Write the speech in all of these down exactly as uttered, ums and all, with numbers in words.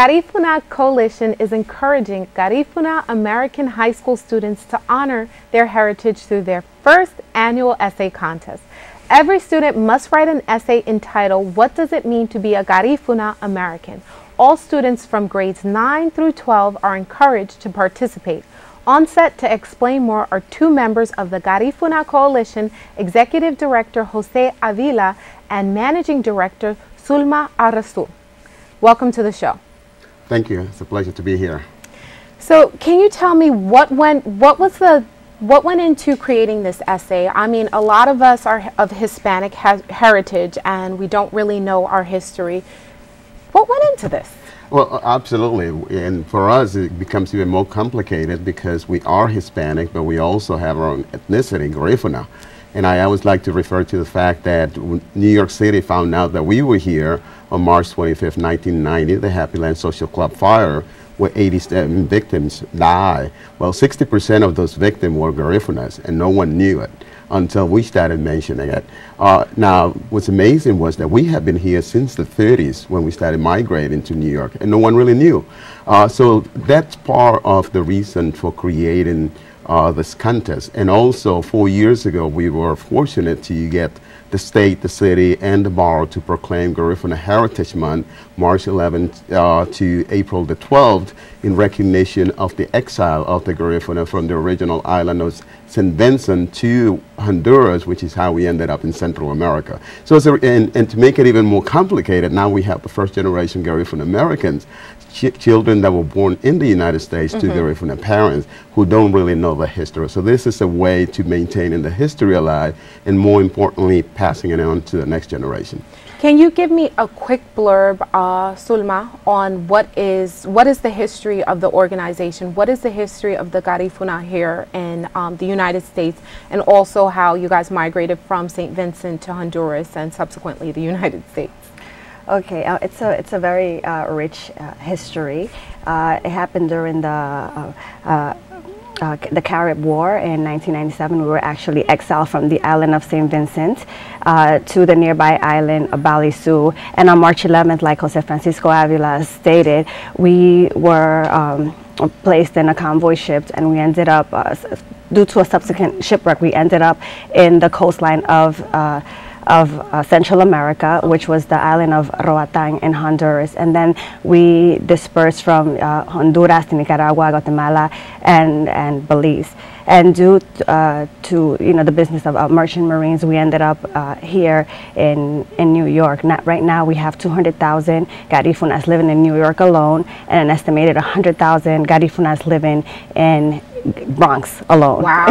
Garifuna Coalition is encouraging Garifuna American high school students to honor their heritage through their first annual essay contest. Every student must write an essay entitled, "What Does It Mean to Be a Garifuna American?" All students from grades nine through twelve are encouraged to participate. On set to explain more are two members of the Garifuna Coalition, Executive Director Jose Avila and Managing Director Sulma Arzu. Welcome to the show. Thank you. It's a pleasure to be here. So, can you tell me what went, what was the, what went into creating this essay? I mean, a lot of us are of Hispanic ha heritage, and we don't really know our history. What went into this? Well, absolutely, and for us it becomes even more complicated because we are Hispanic, but we also have our own ethnicity, Garifuna. And I always like to refer to the fact that New York City found out that we were here on March twenty-fifth, nineteen ninety, the Happy Land Social Club fire, where eighty-seven victims died. Well, sixty percent of those victims were Garifunas, and no one knew it until we started mentioning it. Uh, now, what's amazing was that we have been here since the thirties when we started migrating to New York, and no one really knew. Uh, so that's part of the reason for creating Uh, this contest. And also, four years ago, we were fortunate to get the state, the city, and the borough to proclaim Garifuna Heritage Month, March eleventh uh, to April the twelfth, in recognition of the exile of the Garifuna from the original island of Saint Vincent to Honduras, which is how we ended up in Central America. So, so and, and to make it even more complicated, now we have the first generation Garifuna Americans, ch children that were born in the United States mm-hmm. to Garifuna parents who don't really know the history. So this is a way to maintaining the history alive, and more importantly, passing it on to the next generation. Can you give me a quick blurb, uh, Sulma, on what is what is the history of the organization? What is the history of the Garifuna here in um, the United States, and also how you guys migrated from Saint Vincent to Honduras and subsequently the United States? Okay, uh, it's a it's a very uh, rich uh, history. Uh, it happened during the. Uh, uh, Uh, the Carib War in nineteen ninety-seven. We were actually exiled from the island of Saint Vincent uh, to the nearby island of Balisu. And on March eleventh, like Jose Francisco Avila stated, we were um, placed in a convoy ship, and we ended up, uh, due to a subsequent shipwreck, we ended up in the coastline of uh, of uh, Central America, which was the island of Roatang in Honduras. And then we dispersed from uh, Honduras to Nicaragua, Guatemala, and, and Belize. And due uh, to you know the business of uh, merchant marines, we ended up uh, here in, in New York. Not, right now we have two hundred thousand Garifunas living in New York alone, and an estimated one hundred thousand Garifunas living in Bronx alone. Wow.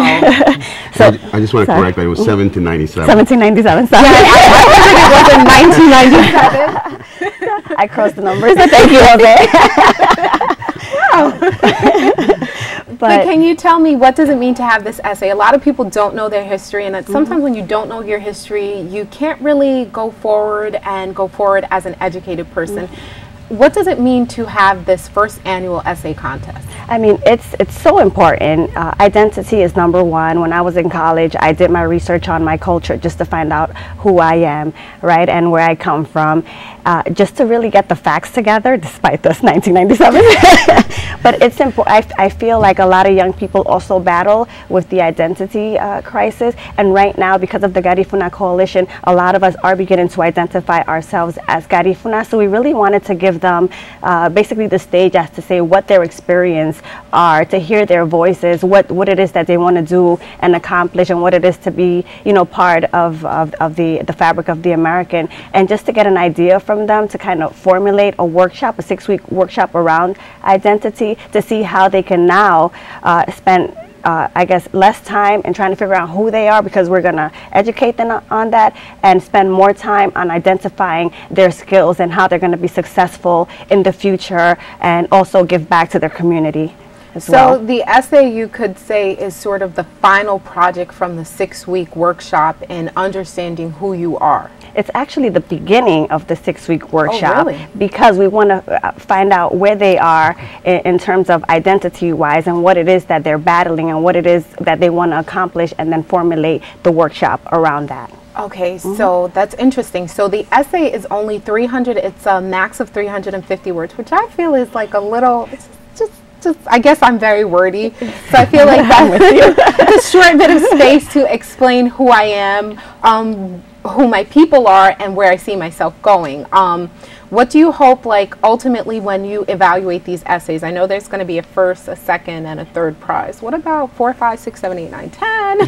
So I, I just want to correct that. It was seventeen ninety-seven. seventeen ninety-seven, sorry. Yeah, I, I it was in nineteen ninety-seven. I crossed the numbers, so thank you, Jose. Wow. But, but can you tell me, what does it mean to have this essay? A lot of people don't know their history, and mm-hmm. sometimes when you don't know your history, you can't really go forward and go forward as an educated person. Mm-hmm. What does it mean to have this first annual essay contest? I mean, it's it's so important. Uh, identity is number one. When I was in college, I did my research on my culture just to find out who I am, right, and where I come from, uh, just to really get the facts together, despite this nineteen ninety-seven. But it's important. I feel like a lot of young people also battle with the identity uh, crisis, and right now, because of the Garifuna Coalition, a lot of us are beginning to identify ourselves as Garifuna, so we really wanted to give them uh, basically the stage as to say what their experience are, to hear their voices, what what it is that they want to do and accomplish, and what it is to be, you know, part of, of, of the the fabric of the American, and just to get an idea from them to kind of formulate a workshop, a six-week workshop around identity, to see how they can now uh, spend Uh, I guess less time in trying to figure out who they are, because we're going to educate them on that, and spend more time on identifying their skills and how they're going to be successful in the future, and also give back to their community as well. So the essay, you could say, is sort of the final project from the six-week workshop in understanding who you are. It's actually the beginning of the six-week workshop. Oh, really? Because we want to find out where they are in, in terms of identity-wise, and what it is that they're battling, and what it is that they want to accomplish, and then formulate the workshop around that. Okay, mm-hmm. So that's interesting. So the essay is only three hundred, it's a max of three hundred fifty words, which I feel is like a little, it's just, just I guess I'm very wordy, so I feel like that's a short bit of space to explain who I am, um, who my people are, and where I see myself going. Um, what do you hope, like, ultimately when you evaluate these essays? I know there's going to be a first, a second, and a third prize. What about four, five, six, seven, eight, nine, ten?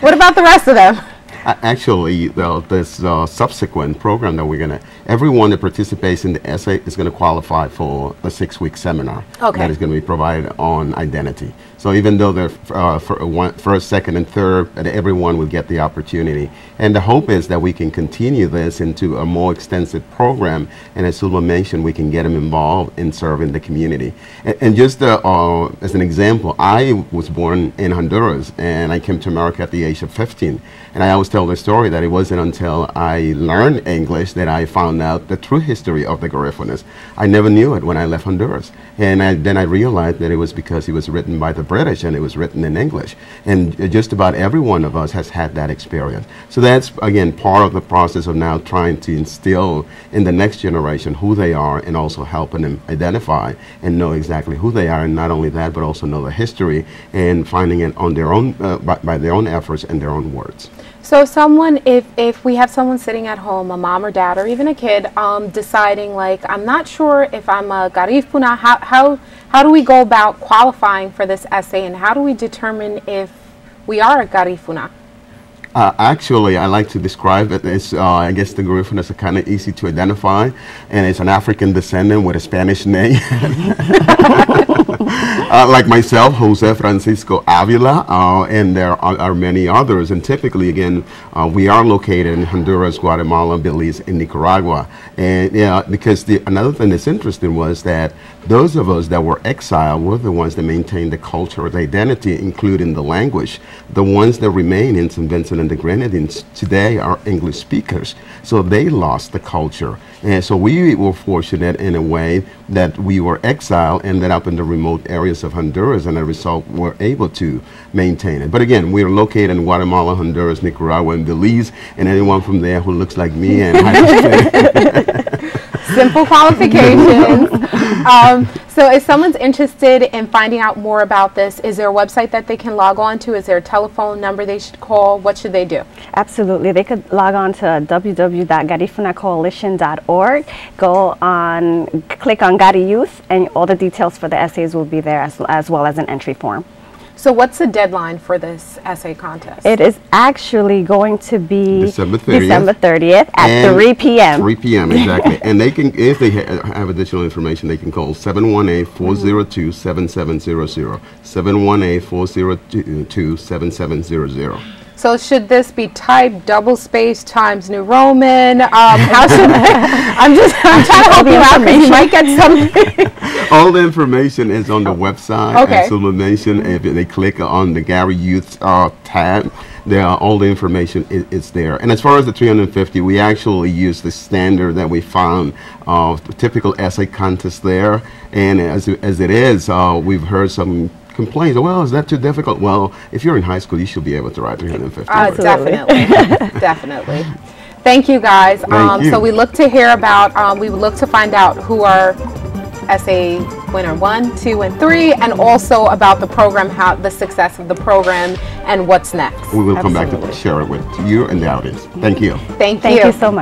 What about the rest of them? Uh, actually, uh, this uh, subsequent program that we're going to, everyone that participates in the essay is going to qualify for a six-week seminar okay. that is going to be provided on identity. So even though they're uh, for one, first, second, and third, that everyone will get the opportunity. And the hope is that we can continue this into a more extensive program. And as Sulma mentioned, we can get them involved in serving the community. And, and just uh, uh, as an example, I was born in Honduras, and I came to America at the age of fifteen. And I always tell the story that it wasn't until I learned English that I found out the true history of the Garifunas. I never knew it when I left Honduras. And I, then I realized that it was because it was written by the British and it was written in English. And uh, just about every one of us has had that experience. So that's, again, part of the process of now trying to instill in the next generation who they are and also helping them identify and know exactly who they are. And not only that, but also know the history and finding it on their own, uh, by, by their own efforts and their own words. So someone, if, if we have someone sitting at home, a mom or dad or even a kid, um, deciding like, I'm not sure if I'm a Garifuna, how, how, how do we go about qualifying for this essay and how do we determine if we are a Garifuna? Uh, actually, I like to describe it as, uh, I guess the Garifunas are kind of easy to identify, and it's an African descendant with a Spanish name. Uh, like myself, Jose Francisco Avila, uh, and there are, are many others. And typically, again, uh, we are located in Honduras, Guatemala, Belize, and Nicaragua. And yeah, because the, another thing that's interesting was that those of us that were exiled were the ones that maintained the culture, the identity, including the language. The ones that remain in Saint Vincent and the Grenadines today are English speakers, so they lost the culture. And so we were fortunate in a way that we were exiled, ended up in the remote areas of Honduras, and as a result were able to maintain it. But again, we are located in Guatemala, Honduras, Nicaragua, and Belize, and anyone from there who looks like me and simple qualifications. Um, so if someone's interested in finding out more about this, is there a website that they can log on to? Is there a telephone number they should call? What should they do? Absolutely. They could log on to w w w dot garifuna coalition dot org, go on, click on Gari Youth, and all the details for the essays will be there as, as well as an entry form. So what's the deadline for this essay contest? It is actually going to be December thirtieth, December thirtieth at three p m three p m exactly. And they can, if they ha have additional information, they can call seven one eight, four zero two, seven seven zero zero, seven one eight, four zero two, seven seven zero zero. So should this be type double space times New Roman? Um, how should I, I'm just I'm trying to help you out because you might get something. All the information is on the website. Okay. As Sulma mentioned, if they click on the Gary Youth uh, tab, there are, all the information is, is there. And as far as the three hundred fifty, we actually use the standard that we found of the typical essay contest there. And as as it is, uh, we've heard some complaints. Well, is that too difficult? Well, if you're in high school, you should be able to write three hundred fifty. Uh, definitely, definitely. Thank you, guys. Thank um, you. So we look to hear about. Um, we look to find out who are. Essay winner one, two, and three, and also about the program, how the success of the program, and what's next. We will Absolutely. Come back to share it with you and the audience. Thank you. Thank you. Thank you so much.